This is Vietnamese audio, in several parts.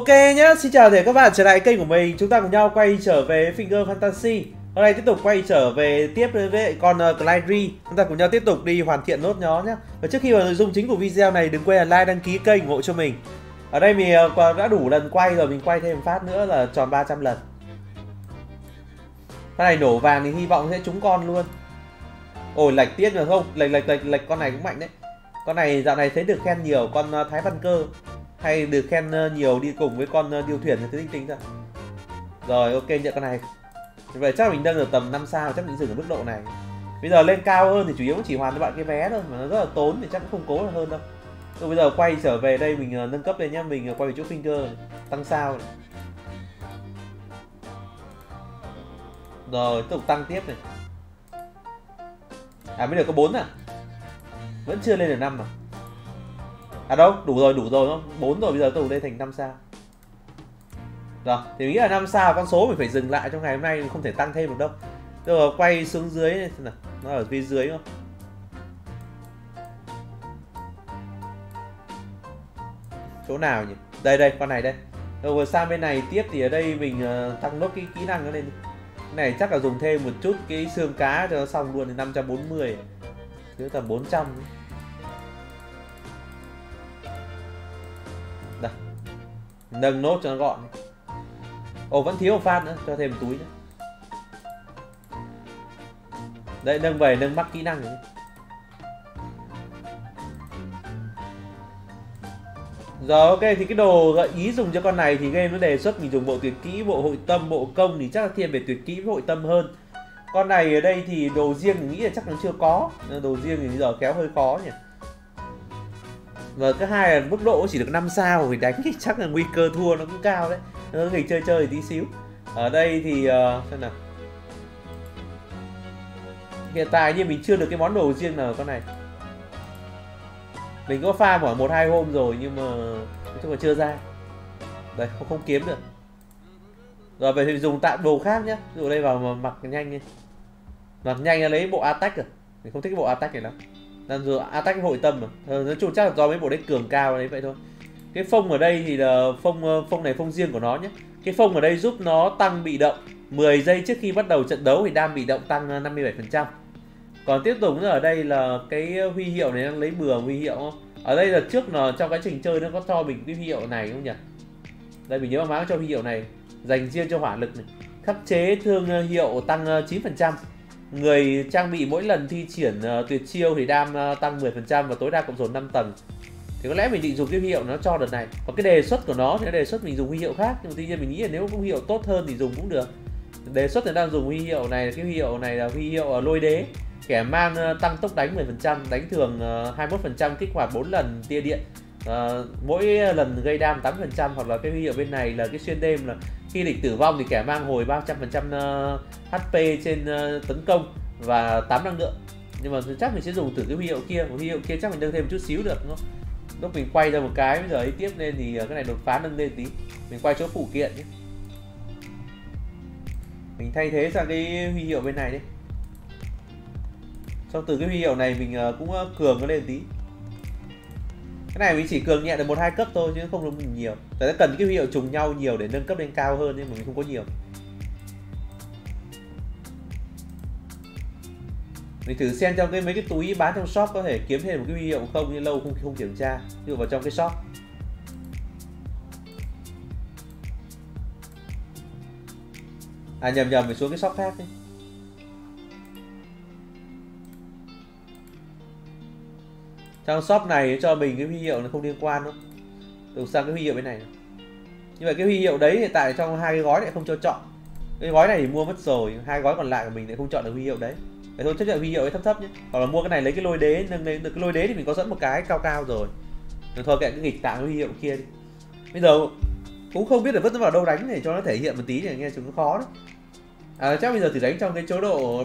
Ok nhá, xin chào các bạn trở lại kênh của mình. Chúng ta cùng nhau quay trở về Figure Fantasy. Hôm nay tiếp tục quay trở về tiếp với con Claire. Chúng ta cùng nhau tiếp tục đi hoàn thiện nốt nó nhá. Và trước khi vào nội dung chính của video này, đừng quên là like, đăng ký kênh, ủng hộ cho mình. Ở đây mình đã đủ lần quay rồi, mình quay thêm phát nữa là tròn 300 lần. Cái này nổ vàng thì hy vọng sẽ trúng con luôn. Ôi lệch tiết rồi không? Lệch con này cũng mạnh đấy. Con này dạo này thấy được khen nhiều, con Thái Văn Cơ hay được khen nhiều đi cùng với con Điêu Thuyền thì tính ra. Rồi ok, nhận con này. Vậy chắc mình đang ở tầm 5 sao, chắc mình dừng ở mức độ này. Bây giờ lên cao hơn thì chủ yếu chỉ hoàn cho bạn cái vé thôi, mà nó rất là tốn thì chắc cũng không cố là hơn đâu. Rồi bây giờ quay trở về đây, mình nâng cấp lên nhá, mình quay về chỗ Figure tăng sao này. Rồi tiếp tục tăng tiếp này. À mới được có 4 à? Vẫn chưa lên được 5 à? À đâu, đủ rồi không? 4 rồi, bây giờ tôi lên thành 5 sao. Rồi, thì mình nghĩ là 5 sao con số mình phải dừng lại trong ngày hôm nay, mình không thể tăng thêm được đâu. Rồi quay xuống dưới này, xem nào, nó ở phía dưới không? Chỗ nào nhỉ? Đây đây, con này đây. Rồi sang bên này tiếp thì ở đây mình tăng nốt cái kỹ năng nó lên. Cái này chắc là dùng thêm một chút cái xương cá cho nó xong luôn, thì 540. Thiếu tầm 400. Đây. Nâng nốt cho nó gọn. Ồ vẫn thiếu một phát nữa, cho thêm một túi nữa. Đấy, nâng về nâng mắc kỹ năng nữa. Rồi ok, thì cái đồ gợi ý dùng cho con này thì game nó đề xuất mình dùng bộ tuyệt kỹ, bộ hội tâm, bộ công, thì chắc là thiên về tuyệt kỹ với hội tâm hơn. Con này ở đây thì đồ riêng mình nghĩ là chắc nó chưa có, đồ riêng thì bây giờ kéo hơi khó nhỉ. Và cái hai là mức độ chỉ được 5 sao thì đánh thì chắc là nguy cơ thua nó cũng cao đấy. Nó nghỉ chơi tí xíu. Ở đây thì xem nào. Hiện tại như mình chưa được cái món đồ riêng nào con này. Mình có farm khoảng 1-2 hôm rồi nhưng mà nói chung là chưa ra. Đấy, không kiếm được. Rồi vậy thì dùng tạm đồ khác nhá. Ví dụ đây vào mặc nhanh đi. Mặc nhanh là lấy bộ attack rồi. Mình không thích cái bộ attack này lắm. Làm dù attack hội tâm mà. Nói chung chắc là do mấy bộ đấy cường cao đấy vậy thôi. Cái phông ở đây thì là phông này phông riêng của nó nhé. Cái phông ở đây giúp nó tăng bị động 10 giây trước khi bắt đầu trận đấu thì đam bị động tăng 57%. Còn tiếp tục nữa ở đây là cái huy hiệu này đang lấy bừa huy hiệu không? Ở đây là trước là trong cái trình chơi nó có cho mình cái huy hiệu này không nhỉ? Đây mình nhớ mà cho huy hiệu này dành riêng cho hỏa lực này. Khắc chế thương hiệu tăng 9%. Người trang bị mỗi lần thi triển tuyệt chiêu thì đam tăng 10% và tối đa cộng dồn 5 tầng. Thì có lẽ mình định dùng cái huy hiệu nó cho đợt này. Còn cái đề xuất của nó thì nó đề xuất mình dùng huy hiệu khác. Nhưng mà tuy nhiên mình nghĩ là nếu có huy hiệu tốt hơn thì dùng cũng được. Đề xuất thì đang dùng huy hiệu này, cái huy hiệu này là huy hiệu lôi đế. Kẻ mang tăng tốc đánh 10%, đánh thường 21%, kích hoạt 4 lần tia điện. Mỗi lần gây đam 8%, hoặc là cái huy hiệu bên này là cái xuyên đêm là khi địch tử vong thì kẻ mang hồi 300% HP trên tấn công và 8 năng lượng. Nhưng mà chắc mình sẽ dùng từ cái huy hiệu kia, huy hiệu kia chắc mình nâng thêm một chút xíu được đúng không? Lúc mình quay ra một cái bây giờ ấy tiếp lên thì cái này đột phá nâng lên tí. Mình quay chỗ phụ kiện nhé. Mình thay thế sang cái huy hiệu bên này đi. Xong từ cái huy hiệu này mình cũng cường nó lên tí. Cái này mình chỉ cường nhẹ được 1-2 cấp thôi chứ không được nhiều. Tại cần cái huy hiệu trùng nhau nhiều để nâng cấp lên cao hơn nhưng mà mình không có nhiều. Mình thử xem trong cái mấy cái túi bán trong shop có thể kiếm thêm một cái huy hiệu không, nhưng lâu không kiểm tra. Ví dụ vào trong cái shop. À nhầm, mình xuống cái shop khác đi. Trong shop này cho mình cái huy hiệu nó không liên quan đâu. Từ sang cái huy hiệu bên này. Như vậy cái huy hiệu đấy hiện tại trong hai cái gói này không cho chọn. Cái gói này thì mua mất rồi, hai gói còn lại của mình lại không chọn được huy hiệu đấy. Để thôi chấp nhận huy hiệu ấy thấp nhé. Hoặc là mua cái này lấy cái lôi đế, nâng lên được cái lôi đế thì mình có dẫn một cái cao rồi. Rồi thôi kệ cứ nghịch tạm huy hiệu kia đi. Bây giờ cũng không biết là vứt nó vào đâu đánh để cho nó thể hiện một tí thì nghe chúng nó khó đấy. À chắc bây giờ thử đánh trong cái chế độ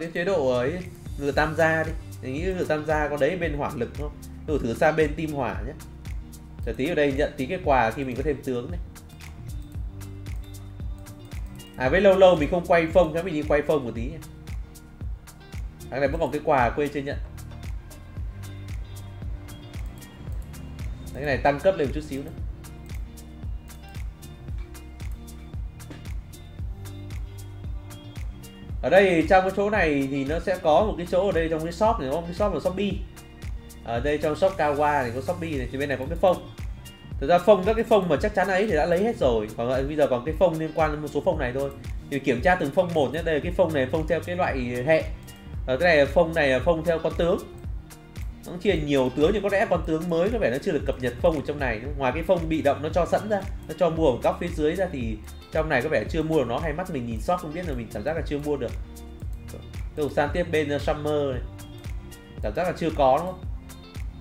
cái chế độ ấy ngựa tam gia đi. Mình nghĩ ngựa tam gia có đấy bên hỏa lực không? Thử sang bên tim hỏa nhé. Chờ tí ở đây nhận tí cái quà khi mình có thêm tướng này. À với lâu mình không quay phông, chắc mình đi quay phông một tí nhé. Thằng này vẫn còn cái quà quê chưa nhận. Đấy, cái này tăng cấp lên một chút xíu nữa. Ở đây trong cái chỗ này thì nó sẽ có một cái chỗ ở đây trong cái shop này, có một cái shop là Shopee. Ở đây trong shop Kawa này có Shopee này, thì bên này có cái phông. Thực ra phông, các cái phông mà chắc chắn ấy thì đã lấy hết rồi. Còn bây giờ còn cái phông liên quan đến một số phông này thôi. Thì kiểm tra từng phông một nhé. Đây là cái phông này, phông theo cái loại hệ. Ở cái này phông này là phông theo con tướng. Nó chia nhiều tướng nhưng có lẽ con tướng mới có vẻ nó chưa được cập nhật phông ở trong này. Ngoài cái phông bị động nó cho sẵn ra, nó cho mua ở góc phía dưới ra thì trong này có vẻ chưa mua được nó, hay mắt mình nhìn sót không biết, là mình cảm giác là chưa mua được. Đầu sang tiếp bên Summer này. Cảm giác là chưa có đúng không?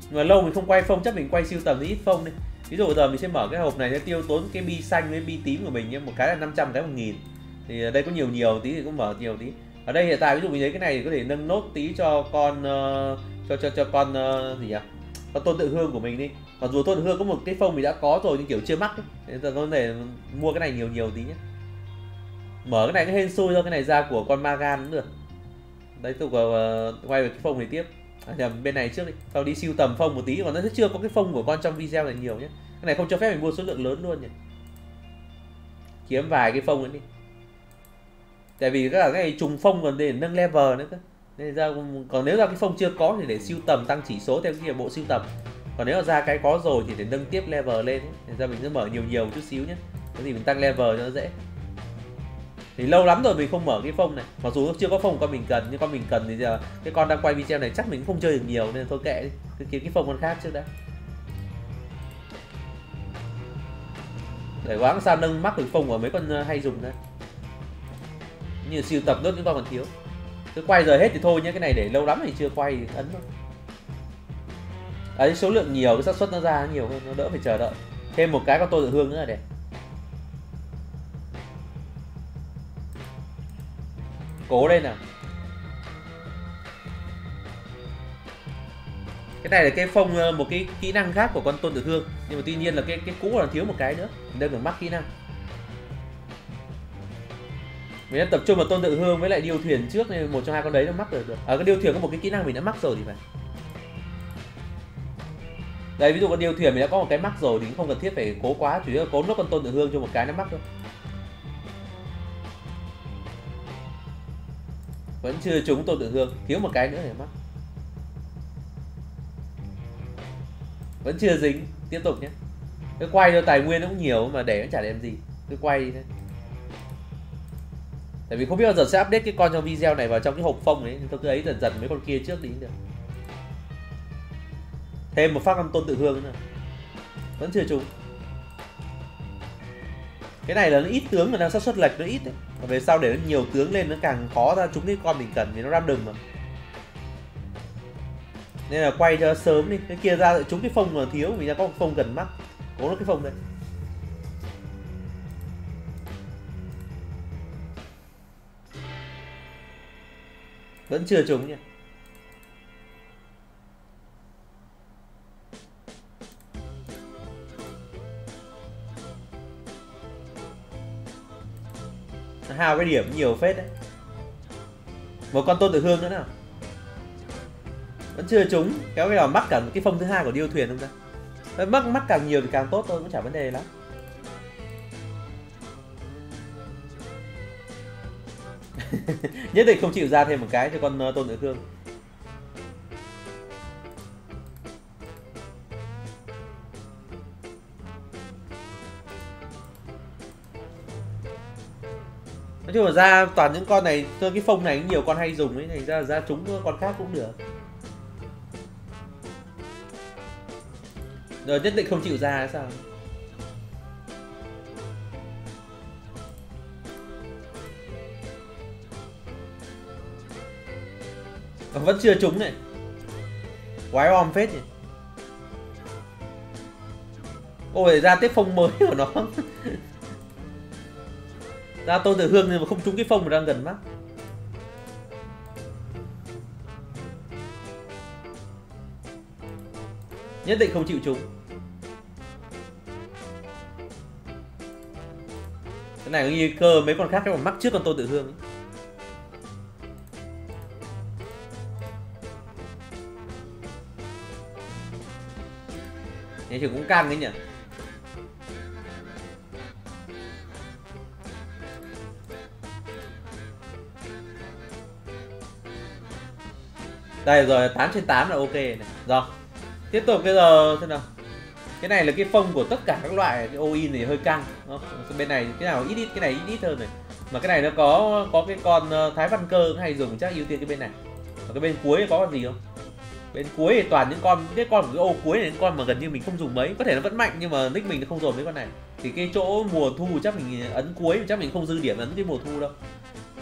Nhưng mà lâu mình không quay phông, chắc mình quay siêu tầm thì ít phông đi. Ví dụ giờ mình sẽ mở cái hộp này để tiêu tốn cái bi xanh với bi tím của mình nhé. Một cái là 500, cái 1000. Thì ở đây có nhiều tí thì cũng mở nhiều tí. Ở đây hiện tại ví dụ mình lấy cái này thì có thể nâng nốt tí cho con con gì nhỉ? Con Tôn Tự Hương của mình đi. Còn dù Tôn Tự Hương có một cái phông mình đã có rồi nhưng kiểu chưa mắc ấy. Nên là tôi để mua cái này nhiều tí nhé. Mở cái này nó hên xui thôi, cái này ra của con Magan cũng được. Đấy, tôi quay về cái phông này tiếp. Nhầm, bên này trước đi, tao đi siêu tầm phông một tí, còn nó sẽ chưa có cái phông của con trong video này nhiều nhé. Cái này không cho phép mình mua số lượng lớn luôn nhỉ. Kiếm vài cái phông nữa đi. Tại vì các cái này trùng phông còn để nâng level nữa cơ. Nên ra, còn nếu ra cái phông chưa có thì để siêu tầm tăng chỉ số theo cái bộ siêu tầm. Còn nếu ra cái có rồi thì để nâng tiếp level lên. Nên ra mình sẽ mở nhiều một chút xíu nhé. Cái gì mình tăng level cho nó dễ. Thì lâu lắm rồi mình không mở cái phông này. Mặc dù chưa có phông con mình cần, nhưng con mình cần thì giờ cái con đang quay video này chắc mình không chơi được nhiều nên thôi kệ đi. Cứ kiếm cái phông con khác trước đã. Để quá sao nâng mắc được phông của mấy con hay dùng đấy. Như siêu tập nốt những con còn thiếu. Cứ quay giờ hết thì thôi nhé, cái này để lâu lắm thì chưa quay thì ấn thôi. Đấy, số lượng nhiều cái xác suất nó ra nó nhiều hơn, nó đỡ phải chờ đợi. Thêm một cái con Tôn Tự Hương nữa là đẹp. Cố lên nào. Cái này là cái phông, một cái kỹ năng khác của con Tôn Tử Hương. Nhưng mà tuy nhiên là cái cũ là thiếu một cái nữa. Mình đang phải mắc kỹ năng. Mình đang tập trung vào Tôn Tự Hương với lại Điêu Thuyền trước nên một trong hai con đấy nó mắc được. Ở cái Điêu Thuyền có một cái kỹ năng mình đã mắc rồi thì phải. Đây ví dụ con Điêu Thuyền mình đã có một cái mắc rồi thì không cần thiết phải cố quá, chủ yếu là cố nốt con Tôn Tử Hương cho một cái nó mắc thôi. Vẫn chưa trúng Tôn Tự Hương, thiếu một cái nữa để mắc. Vẫn chưa dính, tiếp tục nhé. Cái quay cho tài nguyên nó cũng nhiều mà để nó chả đem gì. Cứ quay đi thôi. Tại vì không biết bao giờ sẽ update cái con trong video này vào trong cái hộp phông đấy, tôi cứ ấy dần mấy con kia trước đi cũng được. Thêm một phát con Tôn Tự Hương nữa. Vẫn chưa trúng. Cái này là nó ít tướng mà đang xác suất lệch nó ít đấy. Còn về sau để nó nhiều tướng lên nó càng khó ra trúng cái con mình cần vì nó random mà. Nên là quay cho sớm đi, cái kia ra lại trúng cái phông mà thiếu, vì ra có một phông gần mắc. Cố nó cái phông đây. Vẫn chưa trúng nhỉ. Hao cái điểm nhiều phết đấy. Một con Tôn Tự Hương nữa nào. Vẫn chưa trúng, kéo cái nào mắc cả cái phông thứ hai của Điêu Thuyền không ta. Mắc càng nhiều thì càng tốt thôi, cũng chả vấn đề lắm. Nhất định không chịu ra thêm một cái cho con Tôn Tự Hương. Nói chung là ra toàn những con này, cái phông này nhiều con hay dùng ấy, thành ra ra trúng con khác cũng được. Rồi nhất định không chịu ra hay sao? Vẫn chưa trúng này. Quái om phết nhỉ. Ôi ra tiếp phông mới của nó. Ra Tôn Tự Hương nhưng mà không trúng cái phông mà đang gần mắc. Nhất định không chịu trúng. Cái này có nguy cơ mấy con khác nó mắc trước con Tôn Tự Hương ấy. Thế thì cũng căng đấy nhỉ. Đây rồi, 8 trên 8 là ok này. Rồi, tiếp tục bây giờ thế nào. Cái này là cái phông của tất cả các loại cái OI này hơi căng. Bên này cái nào ít, cái này ít hơn này. Mà cái này nó có cái con Thái Văn Cơ hay dùng, chắc ưu tiên cái bên này. Và cái bên cuối có con gì không? Bên cuối thì toàn những con, cái con của cái ô cuối này, những con mà gần như mình không dùng mấy. Có thể nó vẫn mạnh nhưng mà nick mình nó không dồn mấy con này. Thì cái chỗ mùa thu chắc mình ấn cuối, chắc mình không dư điểm ấn cái mùa thu đâu.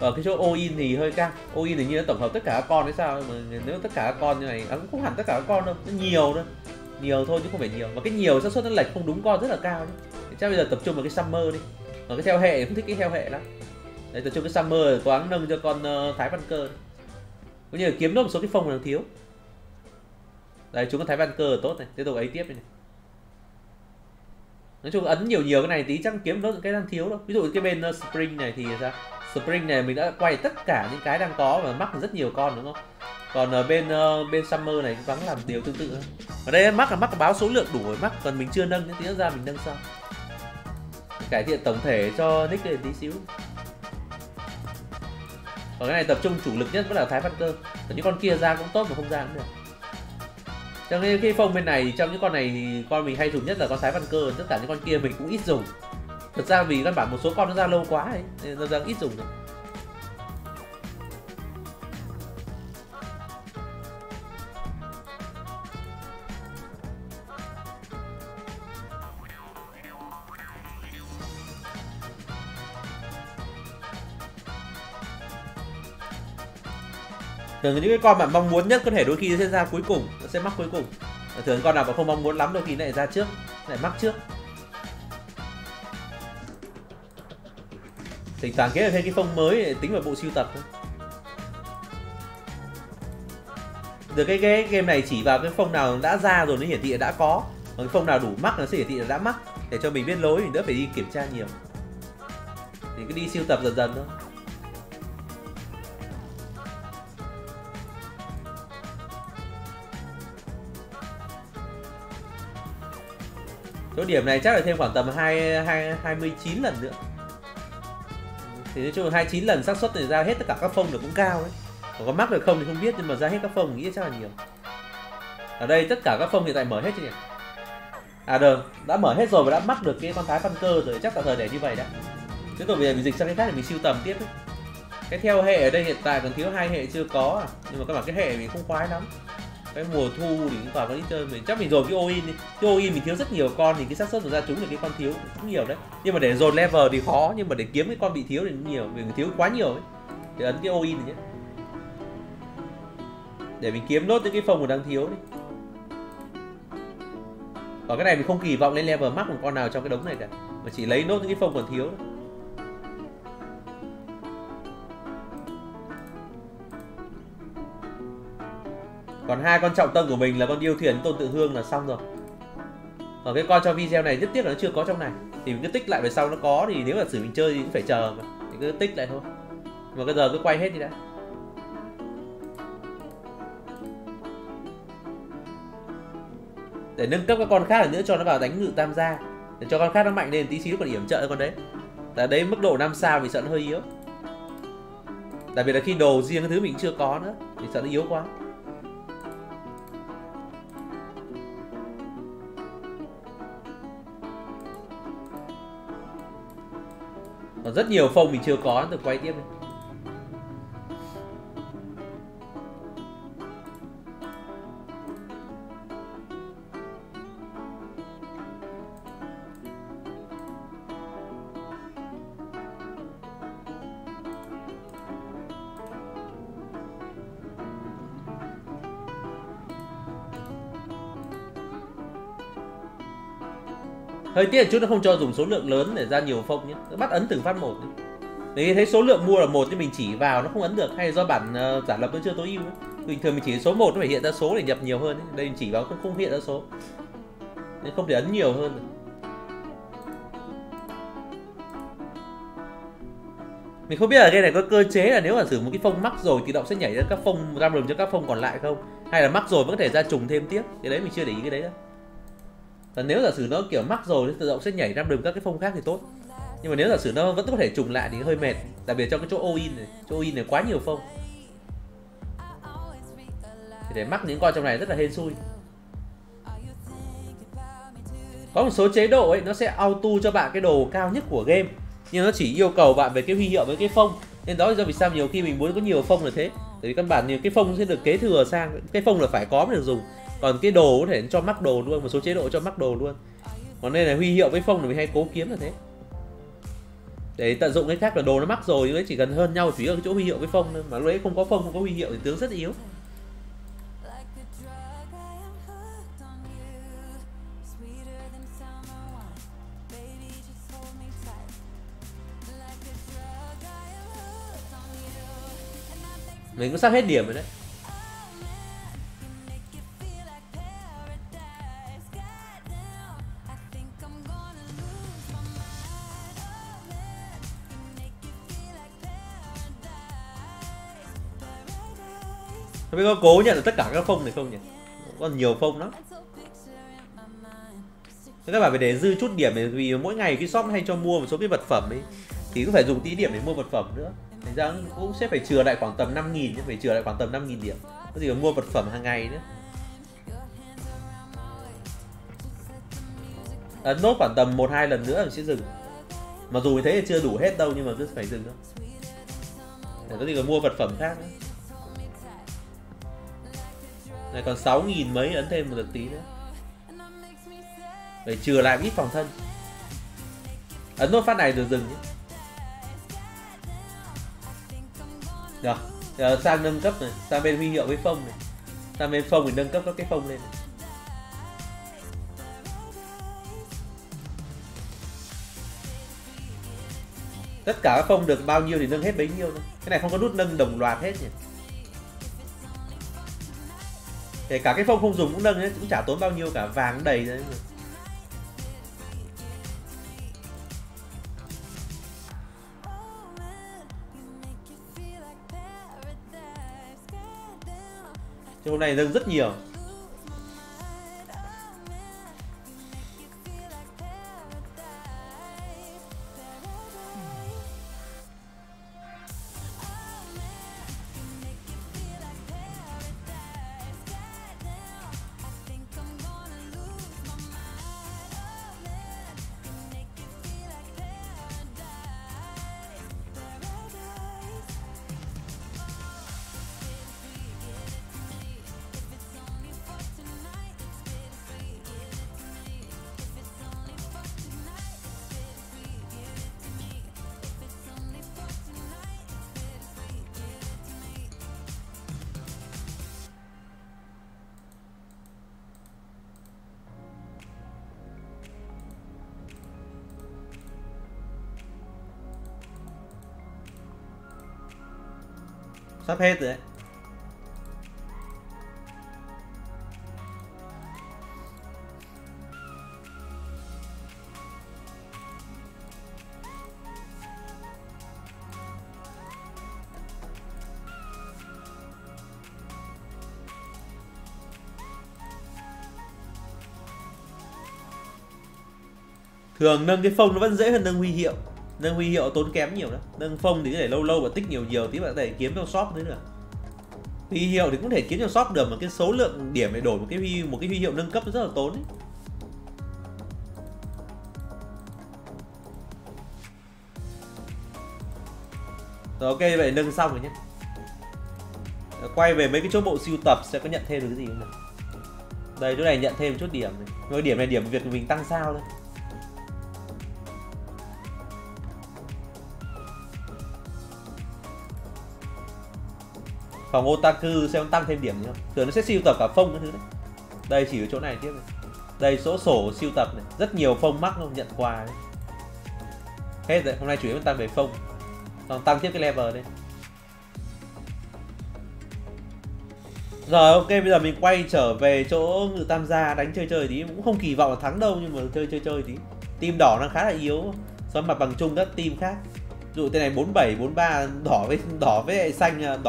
Ở cái chỗ all-in thì hơi căng. All-in thì như nó tổng hợp tất cả các con hay sao. Mà nếu tất cả các con như này, nó cũng không hẳn tất cả các con đâu, nó nhiều thôi. Nhiều thôi chứ không phải nhiều. Và cái nhiều xác suất nó lệch không đúng con rất là cao. Thì chắc bây giờ tập trung vào cái Summer đi. Ở cái theo hệ không thích cái theo hệ lắm. Đấy, tập trung cái Summer toán nâng cho con Thái Văn Cơ. Cũng như là kiếm nó một số cái phong mà nó thiếu. Đấy, chúng con Thái Văn Cơ là tốt này, tiếp tục ấy tiếp này. Nói chung ấn nhiều cái này tí chắc kiếm nó cái đang thiếu đâu. Ví dụ cái bên Spring này thì sao? Spring này mình đã quay tất cả những cái đang có và mắc rất nhiều con đúng không? Còn ở bên Summer này vẫn làm điều tương tự. Ở đây mắc là báo số lượng đủ rồi mắc, còn mình chưa nâng nên tí ra mình nâng sau. Cải thiện tổng thể cho nick lên tí xíu. Còn cái này tập trung chủ lực nhất vẫn là Thái Văn Cơ. Còn những con kia ra cũng tốt mà không ra cũng được. Trong cái phong bên này, trong những con này thì con mình hay dùng nhất là con Thái Văn Cơ, tất cả những con kia mình cũng ít dùng. Thật ra vì căn bản một số con nó ra lâu quá ấy, nên nó ra ít dùng rồi. Thường những cái con bạn mong muốn nhất có thể đôi khi sẽ ra cuối cùng, nó sẽ mắc cuối cùng. Thường con nào mà không mong muốn lắm đôi khi lại ra trước, lại mắc trước. Thỉnh thoảng kế thêm cái phong mới để tính vào bộ sưu tập thôi. Được cái game này chỉ vào cái phong nào đã ra rồi nó hiển thị là đã có. Còn cái phong nào đủ mắc nó sẽ hiển thị là đã mắc. Để cho mình biết lối, mình đỡ phải đi kiểm tra nhiều. Thì cứ đi sưu tập dần dần thôi. Số điểm này chắc là thêm khoảng tầm 29 lần nữa. Thì nói chung là 29 lần xác suất thì ra hết tất cả các phong được cũng cao ấy. Còn có mắc được không thì không biết, nhưng mà ra hết các phong mình nghĩ chắc là nhiều. Ở đây tất cả các phong hiện tại mở hết chưa nhỉ? À được, đã mở hết rồi và đã mắc được cái con Thái Văn Cơ rồi, chắc tạm thời để như vậy đã. Tiếp tục bây giờ mình dịch sang cái khác để mình sưu tầm tiếp ấy. Cái theo hệ ở đây hiện tại còn thiếu 2 hệ chưa có à. Nhưng mà các bạn cái hệ mình không khoái lắm. Cái mùa thu thì cũng toàn có ít chơi, mình chắc mình dồn cái all-in đi. Cái all-in mình thiếu rất nhiều con thì cái xác suất mà ra trúng được cái con thiếu cũng nhiều đấy. Nhưng mà để dồn level thì khó, nhưng mà để kiếm cái con bị thiếu thì cũng nhiều, vì mình thiếu quá nhiều ấy. Để ấn cái all-in này nhé. Để mình kiếm nốt những cái phòng mà đang thiếu đi. Còn cái này mình không kỳ vọng lên level max một con nào trong cái đống này cả, mà chỉ lấy nốt những cái phòng còn thiếu thôi. Còn 2 con trọng tâm của mình là con Điêu Thuyền, Tôn Tự Hương là xong rồi. Còn cái con cho video này rất tiếc là nó chưa có trong này. Thì mình cứ tích lại về sau nó có, thì nếu là xử mình chơi thì cũng phải chờ mà. Thì cứ tích lại thôi. Mà bây giờ cứ quay hết đi đã. Để nâng cấp các con khác là nữa cho nó vào đánh ngự tam gia. Để cho con khác nó mạnh lên tí xíu còn yểm trợ con đấy. Tại đấy mức độ 5 sao mình sợ nó hơi yếu. Đặc biệt là khi đồ riêng cái thứ mình chưa có nữa, mình sợ nó yếu quá. Còn rất nhiều phong mình chưa có, tôi quay tiếp đi. Hơi tiếc là chút nó không cho dùng số lượng lớn để ra nhiều phong nhé, bắt ấn từng phát một. Đấy, thấy số lượng mua là một nhưng mình chỉ vào nó không ấn được, hay do bản giả lập nó chưa tối ưu. Bình thường mình chỉ số 1 nó phải hiện ra số để nhập nhiều hơn ấy. Đây mình chỉ vào không hiện ra số nên không thể ấn nhiều hơn được. Mình không biết ở game này có cơ chế là nếu mà sử một cái phong mắc rồi tự động sẽ nhảy ra các phong random cho các phong còn lại không, hay là mắc rồi vẫn có thể ra trùng thêm tiếp. Cái đấy mình chưa để ý cái đấy đâu. Và nếu giả sử nó kiểu mắc rồi thì tự động sẽ nhảy ra đường các cái phong khác thì tốt. Nhưng mà nếu giả sử nó vẫn có thể trùng lại thì hơi mệt. Đặc biệt trong cái chỗ all-in này, chỗ all-in này quá nhiều phong. để mắc những con trong này rất là hên xui. Có một số chế độ ấy nó sẽ auto cho bạn cái đồ cao nhất của game, nhưng nó chỉ yêu cầu bạn về cái huy hiệu với cái phông. Nên đó là do vì sao nhiều khi mình muốn có nhiều phông là thế. Tại vì căn bản nhiều cái phông sẽ được kế thừa sang, cái phông là phải có mới được dùng. Còn cái đồ có thể cho mắc đồ luôn, một số chế độ cho mắc đồ luôn. Còn đây là huy hiệu với phông là mình hay cố kiếm là thế. Để tận dụng cái khác là đồ nó mắc rồi, nhưng chỉ cần hơn nhau chỉ ở cái chỗ huy hiệu với phông thôi. Mà lúc đấy không có phông, không có huy hiệu thì tướng rất yếu. Mình cũng sắp hết điểm rồi đấy. Không biết có cố nhận được tất cả các phông này không nhỉ? Còn nhiều phông lắm. Thế các bạn phải để dư chút điểm, vì mỗi ngày cái shop hay cho mua một số cái vật phẩm ấy, thì cũng phải dùng tí điểm để mua vật phẩm nữa. Thành ra cũng sẽ phải chừa lại khoảng tầm 5.000, phải chừa lại khoảng tầm 5.000 điểm. Có gì mà mua vật phẩm hàng ngày nữa. Ấn nốt khoảng tầm 1-2 lần nữa mình sẽ dừng. Mặc dù mình thấy là chưa đủ hết đâu, nhưng mà cứ phải dừng thôi. Để có gì mà mua vật phẩm khác nữa. Này còn 6.000 mấy, ấn thêm một lần tí nữa. Phải chừa lại ít phòng thân. Ấn nốt phát này rồi dừng nhé. Rồi, giờ sang nâng cấp này, sang bên huy hiệu với phông này. Sang bên phông mình nâng cấp các cái phông lên này. Tất cả các phông được bao nhiêu thì nâng hết bấy nhiêu thôi. Cái này không có nút nâng đồng loạt hết nhỉ. Kể cả cái phông không dùng cũng nâng đấy, cũng chả tốn bao nhiêu cả, vàng đầy đấy. Nhưng hôm nay nâng rất nhiều. Sắp hết rồi đấy. Thường nâng cái phông nó vẫn dễ hơn nâng huy hiệu. Nâng huy hiệu tốn kém nhiều lắm. Nâng phông thì có thể lâu lâu và tích nhiều tí bạn có thể kiếm trong shop nữa được. Huy hiệu thì cũng thể kiếm trong shop được, mà cái số lượng điểm để đổi một cái huy hiệu nâng cấp rất là tốn ấy. Rồi ok, vậy nâng xong rồi nhé. Rồi, quay về mấy cái chỗ bộ sưu tập sẽ có nhận thêm được cái gì không nào. Đây, chỗ này nhận thêm một chút điểm này. Rồi điểm này điểm việc của mình tăng sao thôi. Phòng otaku xem tăng thêm điểm nữa. Thường nó sẽ siêu tập cả phông cái thứ đấy. Đây chỉ ở chỗ này tiếp này. Đây sổ siêu tập này, rất nhiều phông mắc không nhận quà đấy. Hết rồi, hôm nay chủ yếu tăng về phông. Còn tăng tiếp cái level đây. Rồi ok, bây giờ mình quay trở về chỗ người tham gia đánh chơi tí, cũng không kỳ vọng là thắng đâu, nhưng mà chơi tí. Team đỏ đang khá là yếu so mặt bằng chung các team khác. Ví dụ tên này 47, 43, đỏ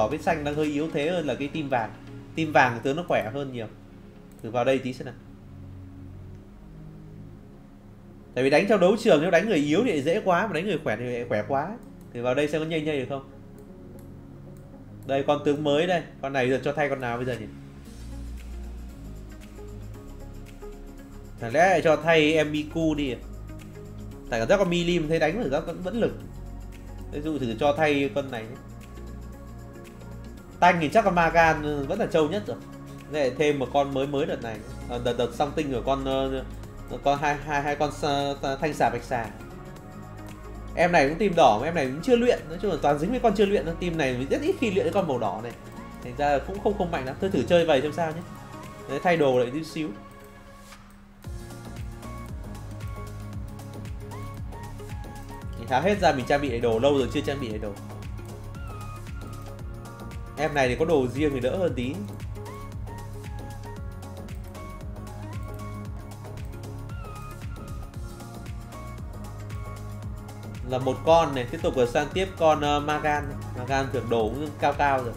với xanh đang hơi yếu thế hơn là cái team vàng. Team vàng tướng nó khỏe hơn nhiều. Thử vào đây tí xem nào. Tại vì đánh theo đấu trường, nếu đánh người yếu thì dễ quá, mà đánh người khỏe thì lại khỏe quá. Thử vào đây xem có nhây được không. Đây con tướng mới đây, con này giờ cho thay con nào bây giờ nhỉ? Thật lẽ lại cho thay MBQ đi. Tại cảm giác con Milim thấy đánh cảm vẫn vẫn lực. Ví dụ thử cho thay con này nhé. Tanh thì chắc con Magan vẫn là trâu nhất rồi. Để thêm một con mới đợt này, đợt song tinh của con hai con thanh xà bạch xà. Em này cũng tim đỏ, mà em này cũng chưa luyện, nói chung là toàn dính với con chưa luyện. Team này mình rất ít khi luyện với con màu đỏ này, thành ra cũng không mạnh lắm. Tôi thử chơi vậy xem sao nhé. Đấy, thay đồ lại tí xíu. Mình tháo hết ra, mình trang bị lại đồ, lâu rồi chưa trang bị lại đồ. Em này thì có đồ riêng thì đỡ hơn tí. Là một con này, tiếp tục rồi sang tiếp con Magan. Magan thường đồ cũng cao cao rồi.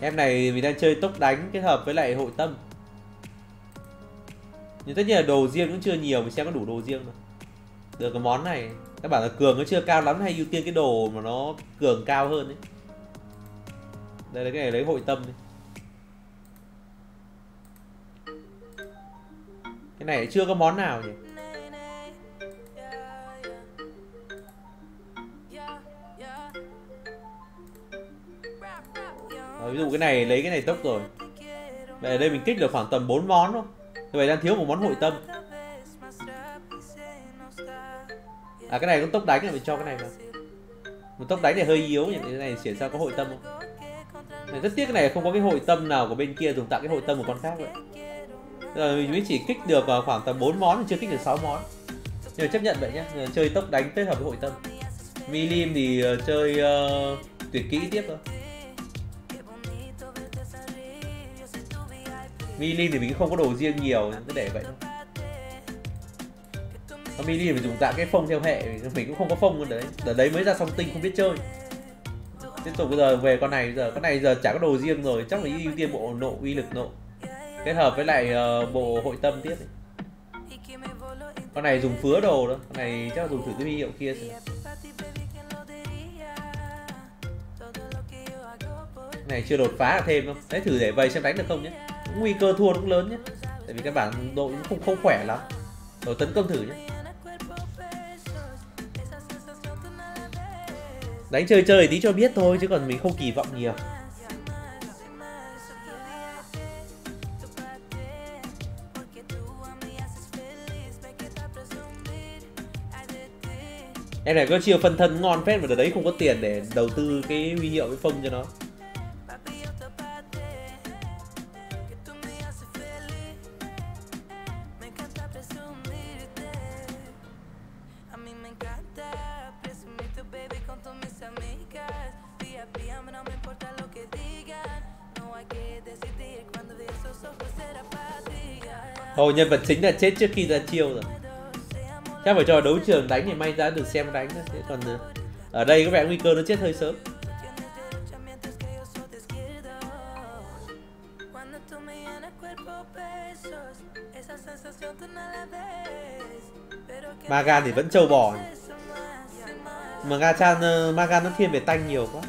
Em này mình đang chơi tốc đánh kết hợp với lại hội tâm. Nhưng tất nhiên là đồ riêng cũng chưa nhiều, mình xem có đủ đồ riêng mà. Được cái món này, các bạn là cường nó chưa cao lắm hay ưu tiên cái đồ mà nó cường cao hơn ấy. Đây là cái này lấy hội tâm đi. Cái này chưa có món nào nhỉ. Đó, ví dụ cái này lấy cái này tốc rồi. Vậy ở đây mình kích được khoảng tầm 4 món thôi. Vậy đang thiếu một món hội tâm. À cái này cũng tốc đánh rồi, mình cho cái này vào. Một tốc đánh này hơi yếu nhỉ, cái này chuyển sao có hội tâm không? Rất tiếc cái này không có cái hội tâm nào của bên kia dùng tặng cái hội tâm của con khác vậy. Giờ mình mới chỉ kích được khoảng tầm 4 món mà chưa kích được 6 món. Nhưng mà chấp nhận vậy nhé, chơi tốc đánh kết hợp với hội tâm. Milim thì chơi tuyệt kỹ tiếp thôi. Milim thì mình không có đồ riêng nhiều, cứ để vậy thôi. Còn Milim mình dùng tặng cái phông theo hệ, mình cũng không có phông luôn đấy. Đợt đấy mới ra song tinh không biết chơi. Tiếp tục bây giờ về con này, giờ chả có đồ riêng rồi, chắc phải ưu tiên bộ nộ, uy lực nộ kết hợp với lại bộ hội tâm tiếp ấy. Con này dùng phứa đồ đó, con này chắc dùng thử cái huy hiệu kia xem. Con này chưa đột phá là thêm không? Đấy thử để vậy xem đánh được không nhé. Cũng nguy cơ thua cũng lớn nhé, tại vì các bạn đội cũng không khỏe lắm. Rồi tấn công thử nhé. Đánh chơi tí cho biết thôi chứ còn mình không kỳ vọng nhiều. Em này có chiêu phân thân ngon phết mà ở đấy không có tiền để đầu tư cái huy hiệu với phong cho nó. Ồ, nhân vật chính là chết trước khi ra chiêu rồi. Chắc phải cho đấu trường đánh thì may ra được xem đánh thôi. Còn ở đây có vẻ nguy cơ nó chết hơi sớm. Magan thì vẫn trâu bò. Mà Magan nó thiên về tanh nhiều quá.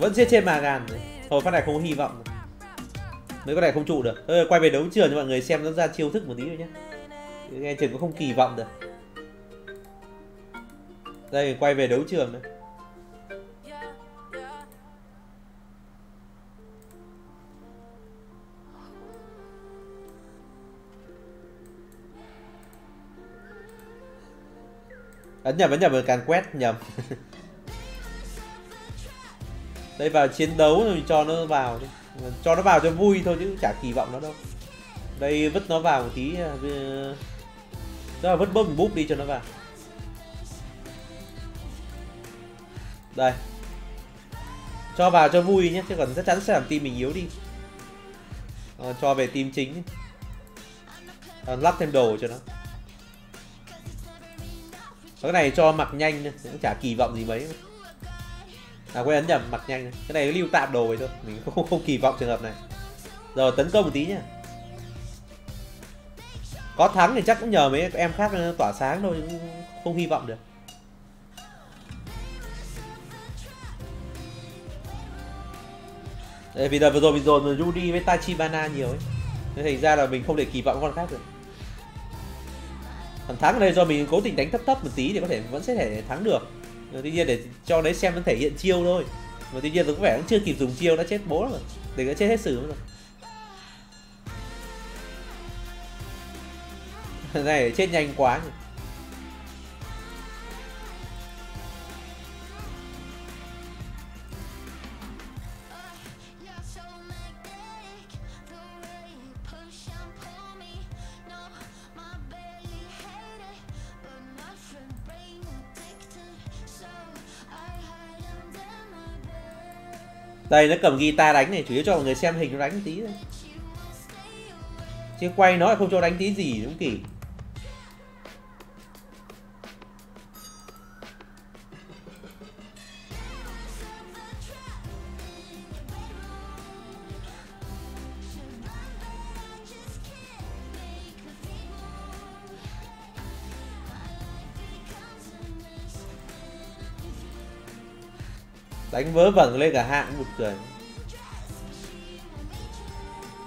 Vẫn giết trên Magan đấy. Hồi phát này không có hy vọng. Mấy con này không trụ được. Thôi quay về đấu trường cho mọi người xem nó ra chiêu thức một tí thôi nhé. Nghe chừng cũng không kỳ vọng được. Đây quay về đấu trường đây. Ấn nhầm càng quét nhầm. Đây vào chiến đấu rồi cho nó vào đi. Cho nó vào cho vui thôi chứ chả kỳ vọng nó đâu. Đây vứt nó vào một tí. Đó là vứt bấm búp đi cho nó vào. Đây. Cho vào cho vui nhé, chứ còn chắc chắn sẽ làm team mình yếu đi. Cho về team chính. Lắp thêm đồ cho nó. Cái này cho mặc nhanh cũng chả kỳ vọng gì mấy. À quên, ấn nhầm, mặc nhanh. Cái này lưu tạm đồ vậy thôi, mình không kỳ vọng trường hợp này. Giờ tấn công một tí nhá. Có thắng thì chắc cũng nhờ mấy em khác tỏa sáng thôi, không hy vọng được. Đấy, vì đợt vừa rồi mình dồn Yuri với Tachibana nhiều ấy, nên thành ra là mình không thể kỳ vọng con khác được. Còn thắng ở đây do mình cố tình đánh thấp thấp một tí thì có thể vẫn sẽ thể thắng được. Tuy nhiên để cho đấy xem nó thể hiện chiêu thôi. Mà tuy nhiên tôi có vẻ cũng chưa kịp dùng chiêu, đã chết bố rồi, để đã chết hết xử rồi. Này chết nhanh quá nhỉ. Đây nó cầm guitar đánh này, chủ yếu cho mọi người xem hình nó đánh một tí thôi. Chứ quay nó lại không cho đánh tí gì, đúng kỳ. Đánh vớ vẩn lên cả hạng một cười.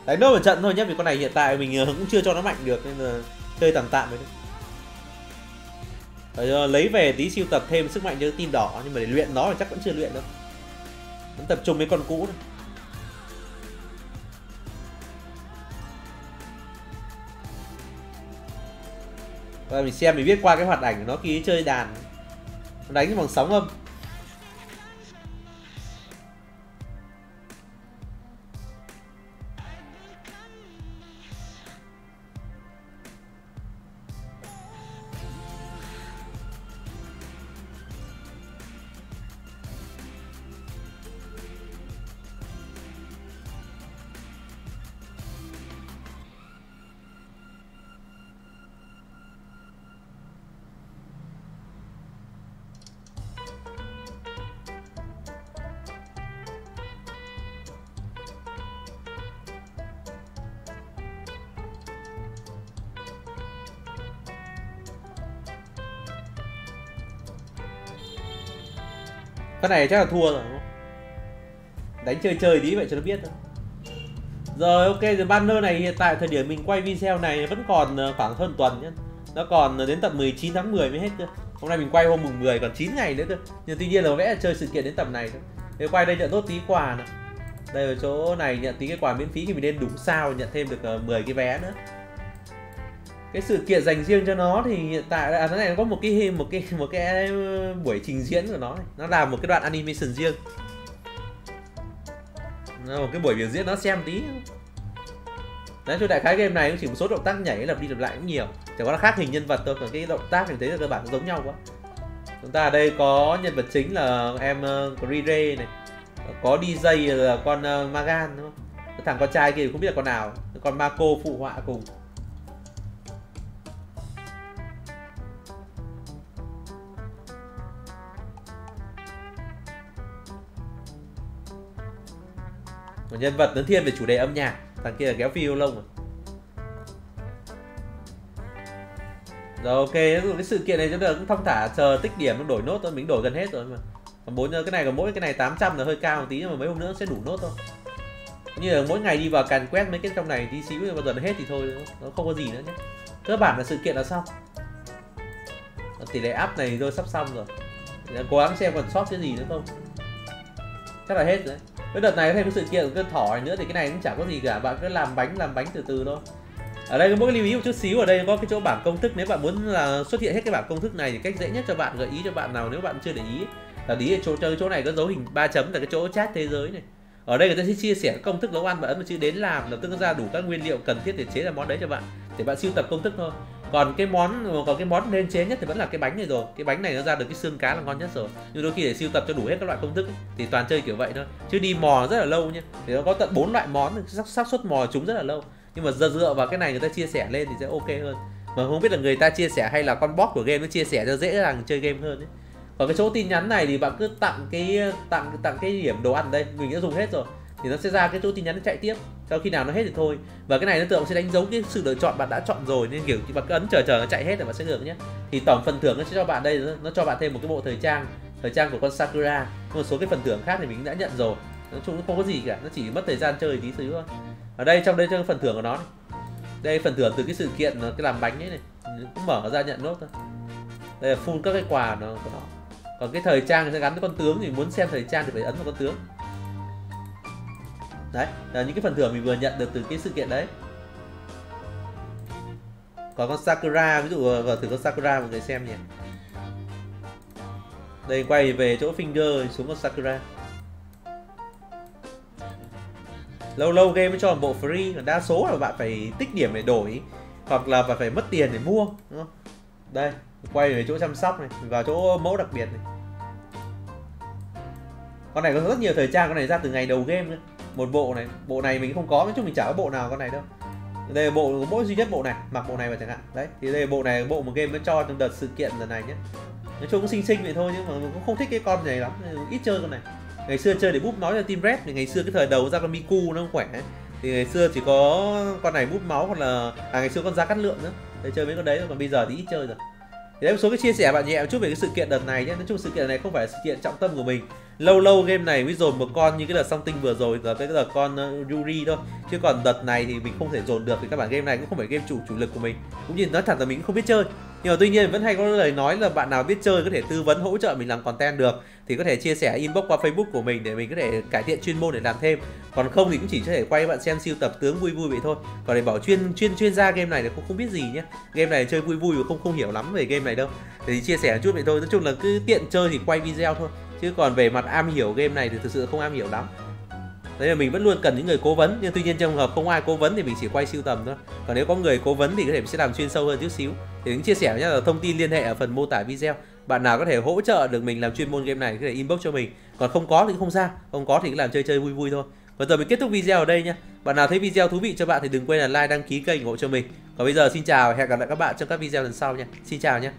Đánh đốt một trận thôi nhé, vì con này hiện tại mình cũng chưa cho nó mạnh được nên là chơi tạm tạm vậy thôi. Lấy về tí siêu tập thêm sức mạnh cho team đỏ, nhưng mà để luyện nó thì chắc vẫn chưa luyện đâu. Vẫn tập trung với con cũ thôi. Và mình xem mình biết qua cái hoạt ảnh của nó khi chơi đàn. Đánh bằng sóng âm. Cái này chắc là thua rồi đúng không? Đánh chơi chơi tí vậy cho nó biết thôi. Rồi ok, rồi banner này hiện tại thời điểm mình quay video này vẫn còn khoảng hơn tuần nhé. Nó còn đến tận 19 tháng 10 mới hết cơ. Hôm nay mình quay hôm mùng 10 còn 9 ngày nữa cơ. Nhưng tuy nhiên là vẽ chơi sự kiện đến tầm này thôi. Để quay đây nhận tốt tí quà này. Đây ở chỗ này nhận tí cái quà miễn phí thì mình nên đúng sao nhận thêm được 10 cái vé nữa. Cái sự kiện dành riêng cho nó thì hiện tại là nó này nó có một cái buổi trình diễn của nó này. Nó làm một cái đoạn animation riêng. Một cái buổi biểu diễn nó xem tí. Nói chung đại khái game này cũng chỉ một số động tác nhảy lặp đi lặp lại cũng nhiều. Chẳng có là khác hình nhân vật thôi, còn cái động tác mình thấy là cơ bản giống nhau quá. Chúng ta ở đây có nhân vật chính là em Rire này. Có DJ là con Magan đúng không? Cái thằng con trai kia không biết là con nào. Con Mako phụ họa cùng. Một nhân vật nó thiên về chủ đề âm nhạc, thằng kia là kéo phi lông rồi. Rồi ok, cái sự kiện này chúng ta cũng thong thả chờ tích điểm nó đổi nốt thôi, mình đổi gần hết rồi mà. Còn bốn cái này, còn mỗi cái này 800 là hơi cao một tí, nhưng mà mấy hôm nữa sẽ đủ nốt thôi. Như là mỗi ngày đi vào càn quét mấy cái trong này tí xíu, bao giờ nó hết thì thôi, nó không có gì nữa nhé. Cơ bản là sự kiện là xong. Tỷ lệ up này thôi sắp xong rồi. Cố gắng xem còn sót cái gì nữa không. Chắc là hết rồi. Với đợt này thêm cái sự kiện của con thỏ này nữa thì cái này cũng chẳng có gì cả, bạn cứ làm bánh từ từ thôi. Ở đây có mỗi lưu ý một chút xíu, ở đây có cái chỗ bảng công thức, nếu bạn muốn là xuất hiện hết cái bảng công thức này thì cách dễ nhất cho bạn, gợi ý cho bạn nào nếu bạn chưa để ý là ý ở chỗ này có dấu hình 3 chấm là cái chỗ chat thế giới này. Ở đây người ta sẽ chia sẻ công thức nấu ăn và ấn một chữ đến làm, lập tức ra đủ các nguyên liệu cần thiết để chế ra món đấy cho bạn, để bạn sưu tập công thức thôi. Còn cái món nên chế nhất thì vẫn là cái bánh này rồi. Cái bánh này nó ra được cái xương cá là ngon nhất rồi. Nhưng đôi khi để sưu tập cho đủ hết các loại công thức ấy, thì toàn chơi kiểu vậy thôi. Chứ đi mò rất là lâu nhá. Thì nó có tận 4 loại món, xác suất mò chúng rất là lâu. Nhưng mà dựa vào cái này người ta chia sẻ lên thì sẽ ok hơn. Mà không biết là người ta chia sẻ hay là con bot của game nó chia sẻ cho dễ dàng chơi game hơn ấy. Còn cái chỗ tin nhắn này thì bạn cứ tặng cái điểm đồ ăn đây, mình đã dùng hết rồi thì nó sẽ ra cái chỗ tin nhắn nó chạy tiếp cho khi nào nó hết thì thôi. Và cái này nó tự động sẽ đánh dấu cái sự lựa chọn bạn đã chọn rồi, nên kiểu bạn cứ ấn chờ nó chạy hết là bạn sẽ được nhé. Thì tổng phần thưởng nó sẽ cho bạn đây, nó cho bạn thêm một cái bộ thời trang của con Sakura. Một số cái phần thưởng khác thì mình đã nhận rồi, nói chung nó không có gì cả, nó chỉ mất thời gian chơi tí xíu thôi. Ở đây trong đây cho phần thưởng của nó này. Đây phần thưởng từ cái sự kiện cái làm bánh ấy này, cũng mở ra nhận nốt thôi. Đây là full các cái quà nó của nó. Còn cái thời trang thì sẽ gắn với con tướng, thì muốn xem thời trang thì phải ấn vào con tướng. Đấy là những cái phần thưởng mình vừa nhận được từ cái sự kiện đấy. Còn con Sakura, ví dụ vào thử con Sakura mọi người xem nhỉ. Đây quay về chỗ Figure xuống con Sakura. Lâu lâu game mới cho một bộ free, đa số là bạn phải tích điểm để đổi hoặc là phải mất tiền để mua, đúng không? Đây quay về chỗ chăm sóc này, vào chỗ mẫu đặc biệt này. Con này có rất nhiều thời trang, con này ra từ ngày đầu game nữa. Một bộ này, bộ này mình không có, nói chung mình chả có bộ nào con này đâu. Đây là bộ mỗi duy nhất bộ này, mặc bộ này vào chẳng hạn. Đấy thì đây là bộ này, bộ một game nó cho trong đợt sự kiện lần này nhé. Nói chung cũng xinh xinh vậy thôi nhưng mà mình cũng không thích cái con này lắm, ít chơi con này. Ngày xưa chơi để búp máu cho team Red, thì ngày xưa cái thời đầu ra con Miku nó không khỏe ấy. Thì ngày xưa chỉ có con này búp máu, hoặc là ngày xưa con Gia Cát Lượng nữa. Để chơi mấy con đấy thôi, còn bây giờ thì ít chơi rồi. Thì đấy một số cái chia sẻ bạn nhẹ một chút về cái sự kiện đợt này nhé. Nói chung sự kiện này không phải là sự kiện trọng tâm của mình. Lâu lâu game này mới dồn một con như cái đợt song tinh vừa rồi, giờ cái đợt con Yuri thôi. Chứ còn đợt này thì mình không thể dồn được, thì các bạn game này cũng không phải game chủ lực của mình. Cũng như nói thẳng là mình cũng không biết chơi. Nhưng mà tuy nhiên vẫn hay có lời nói là bạn nào biết chơi có thể tư vấn hỗ trợ mình làm content được, thì có thể chia sẻ inbox qua Facebook của mình để mình có thể cải thiện chuyên môn để làm thêm. Còn không thì cũng chỉ có thể quay bạn xem siêu tập tướng vui vậy thôi. Còn để bảo chuyên gia game này thì không biết gì nhé. Game này chơi vui và không hiểu lắm về game này đâu. Thì chia sẻ một chút vậy thôi. Nói chung là cứ tiện chơi thì quay video thôi. Chứ còn về mặt am hiểu game này thì thực sự không am hiểu lắm. Đấy là mình vẫn luôn cần những người cố vấn, nhưng tuy nhiên trong trường hợp không ai cố vấn thì mình chỉ quay sưu tầm thôi. Còn nếu có người cố vấn thì có thể mình sẽ làm chuyên sâu hơn chút xíu. Thì những chia sẻ nhé, là thông tin liên hệ ở phần mô tả video. Bạn nào có thể hỗ trợ được mình làm chuyên môn game này thì có thể inbox cho mình. Còn không có thì không sao, không có thì cứ làm chơi vui thôi. Và giờ mình kết thúc video ở đây nhé. Bạn nào thấy video thú vị cho bạn thì đừng quên là like, đăng ký kênh ủng hộ cho mình. Còn bây giờ xin chào và hẹn gặp lại các bạn trong các video lần sau nha. Xin chào nhé.